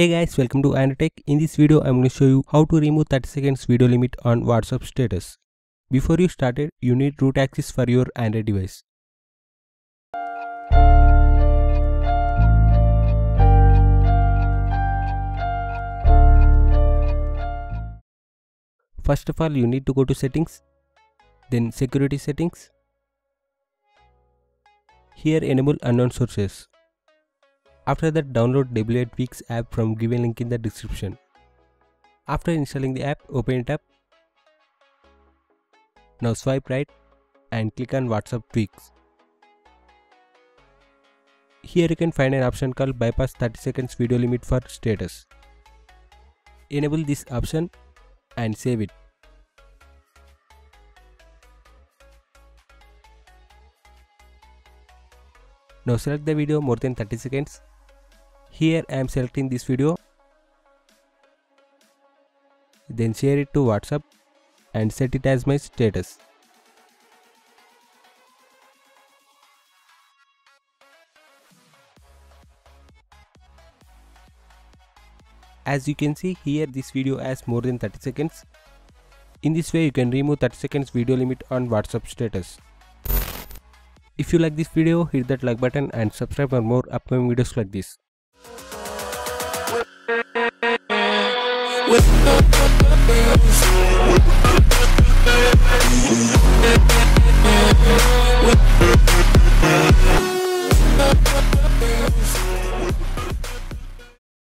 Hey guys, welcome to AndroTech. In this video, I'm going to show you how to remove 30 seconds video limit on WhatsApp status. Before you started, you need root access for your Android device. First of all, you need to go to settings, then security settings. Here enable unknown sources. After that, download WA Tweaks app from given link in the description. After installing the app, open it up. Now swipe right and click on WhatsApp Tweaks. Here you can find an option called bypass 30 seconds video limit for status. Enable this option and save it. Now select the video more than 30 seconds. Here I am selecting this video, then share it to WhatsApp and set it as my status. As you can see here, this video has more than 30 seconds. In this way you can remove 30 seconds video limit on WhatsApp status. If you like this video, hit that like button and subscribe for more upcoming videos like this.